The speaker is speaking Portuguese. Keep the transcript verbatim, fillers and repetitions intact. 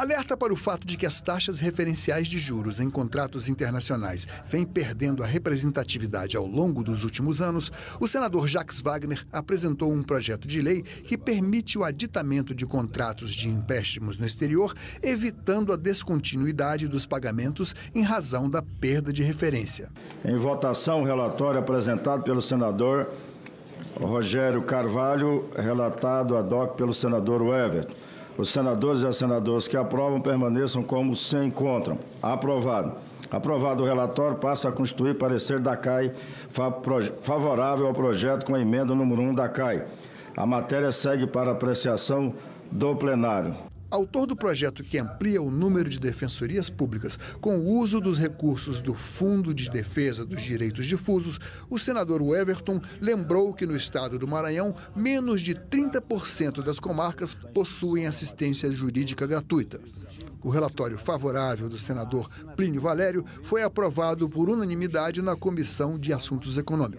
Alerta para o fato de que as taxas referenciais de juros em contratos internacionais vêm perdendo a representatividade ao longo dos últimos anos, o senador Jaques Wagner apresentou um projeto de lei que permite o aditamento de contratos de empréstimos no exterior, evitando a descontinuidade dos pagamentos em razão da perda de referência. Em votação, o relatório apresentado pelo senador Rogério Carvalho, relatado ad hoc pelo senador Weverton. Os senadores e as senadoras que aprovam permaneçam como se encontram. Aprovado. Aprovado o relatório, passa a constituir parecer da C A E favorável ao projeto com a emenda número um da C A E. A matéria segue para apreciação do plenário. Autor do projeto que amplia o número de defensorias públicas com o uso dos recursos do Fundo de Defesa dos Direitos Difusos, o senador Weverton lembrou que no estado do Maranhão, menos de trinta por cento das comarcas possuem assistência jurídica gratuita. O relatório favorável do senador Plínio Valério foi aprovado por unanimidade na Comissão de Assuntos Econômicos.